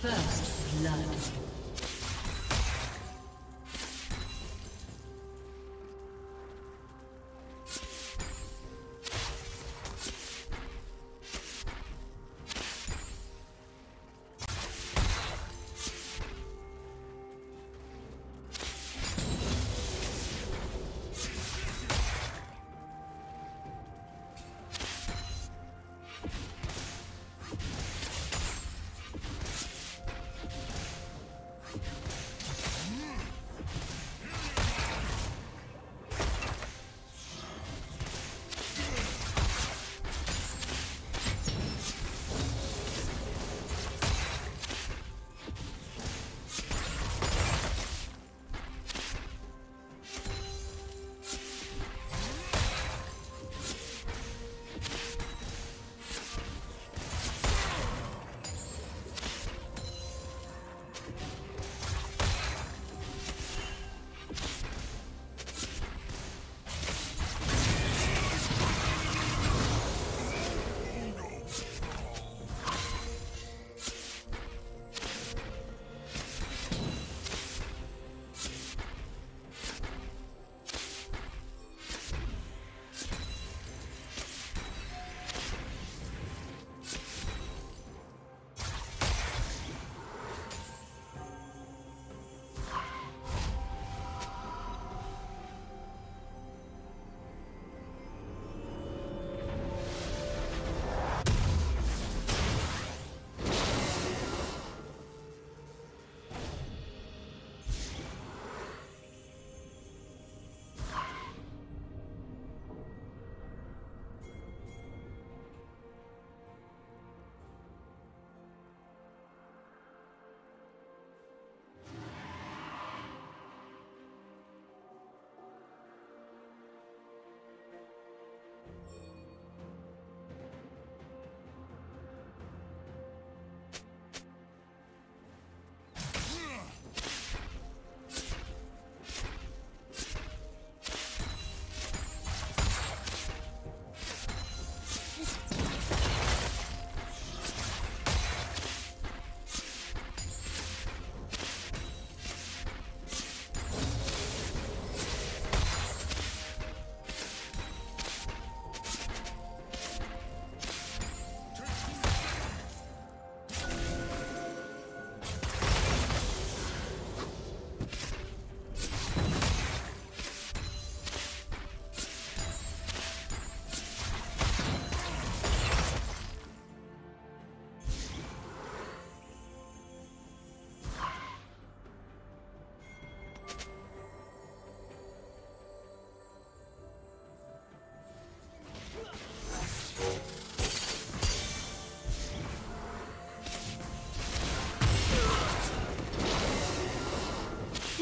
First blood.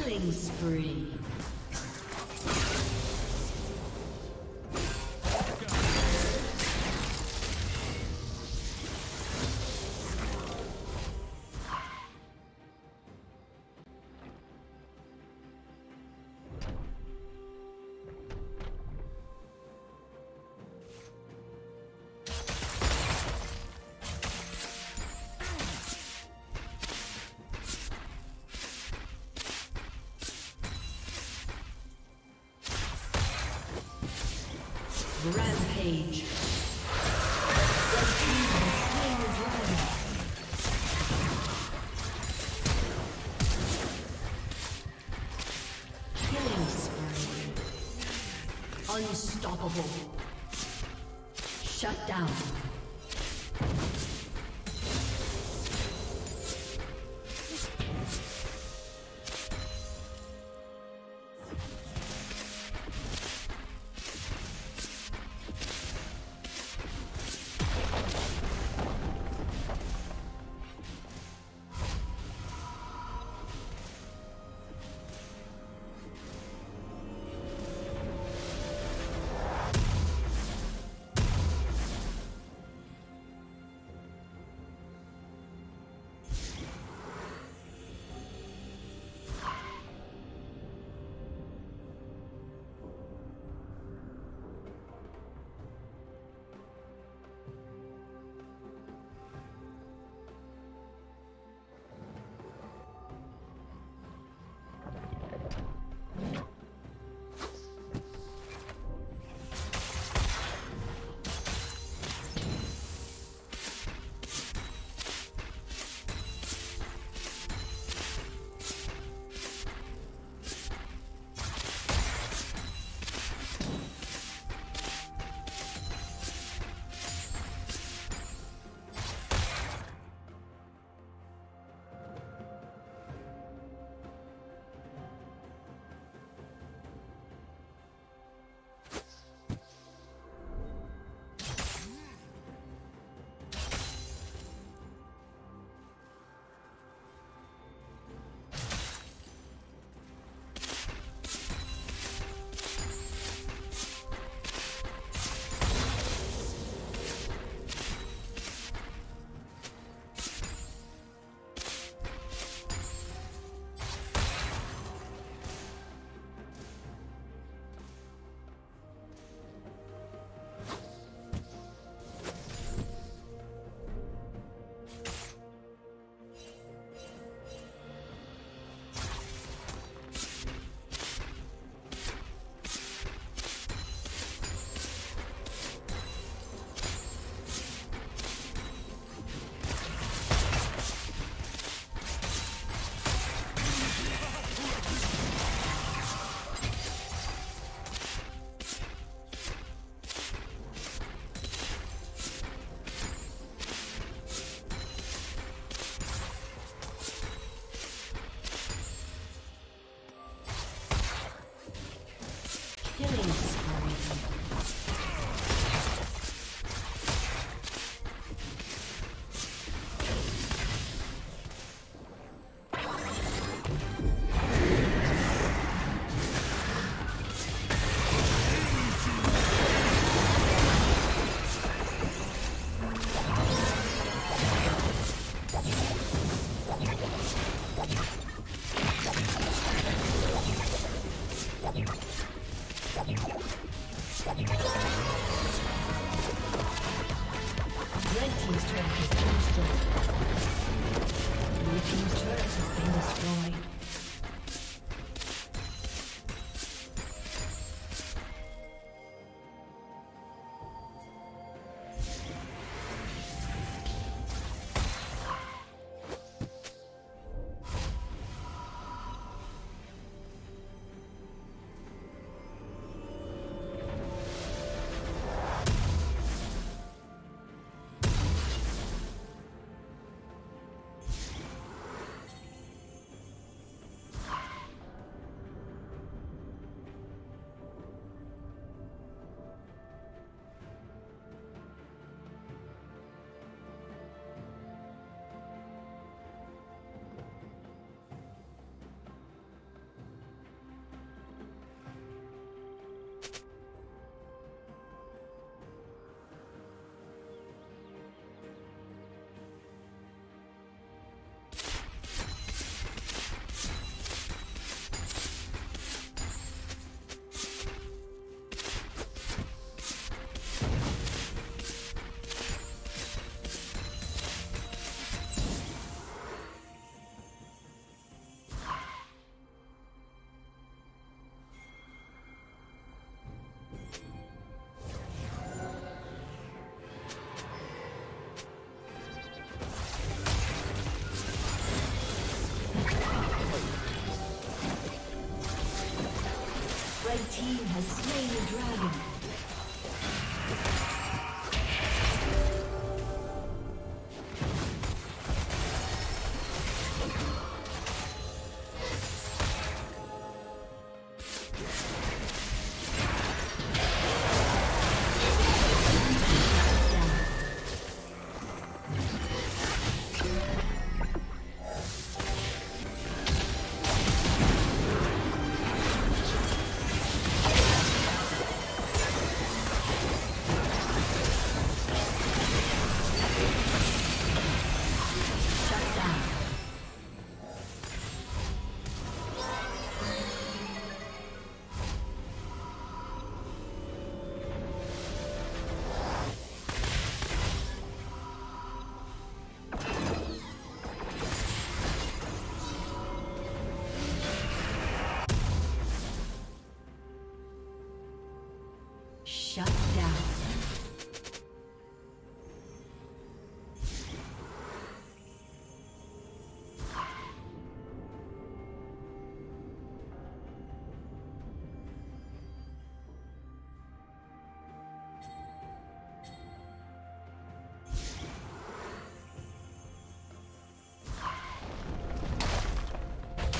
Killing spree. Rampage. Killing spree. Unstoppable. Shut down. team's turret has been destroyed. Blue team's turret has been destroyed. The team has slain the dragon. Shut down.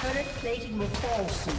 Current plating will fall soon.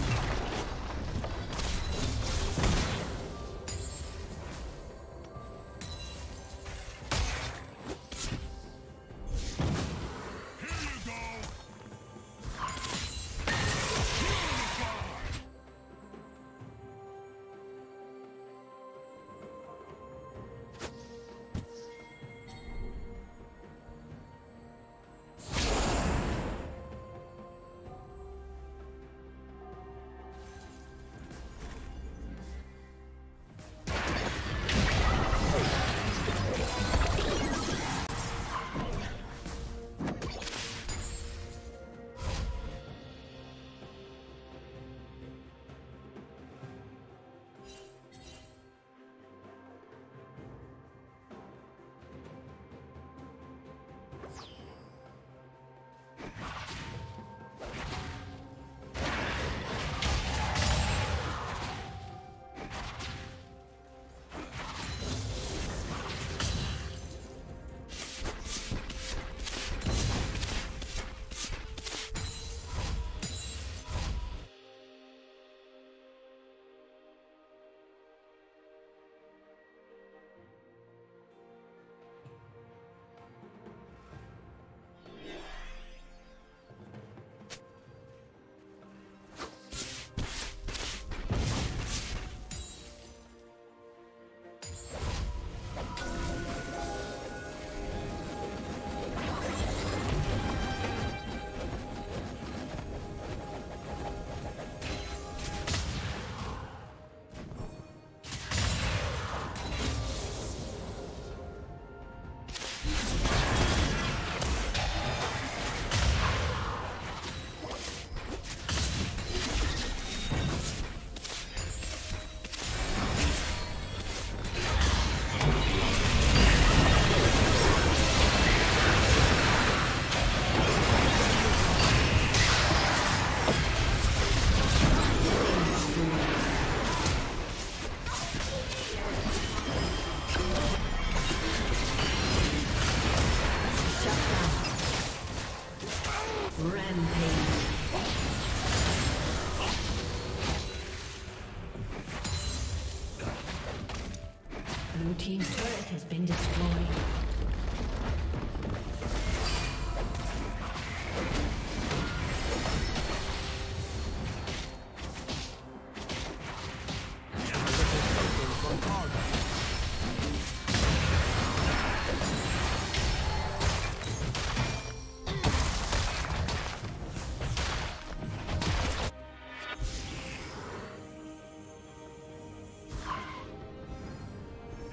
team's turret has been destroyed.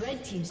Red team's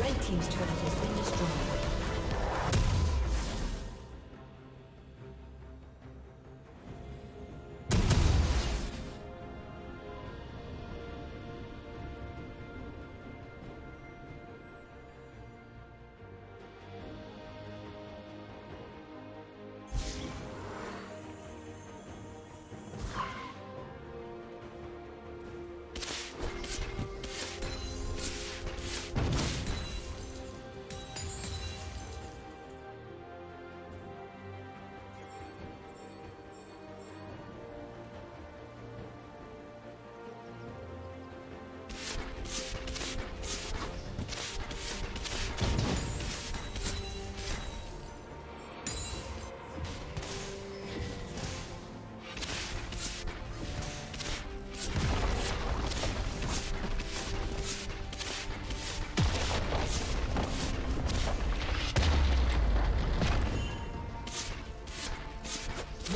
Red team's turret has been destroyed.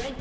Red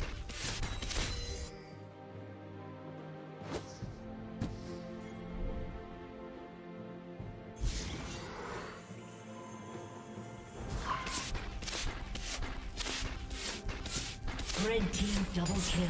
Red team double kill.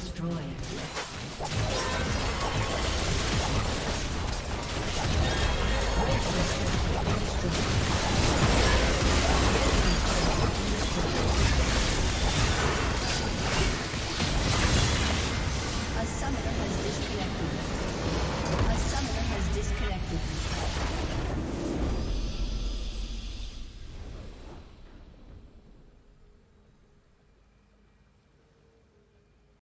destroyed.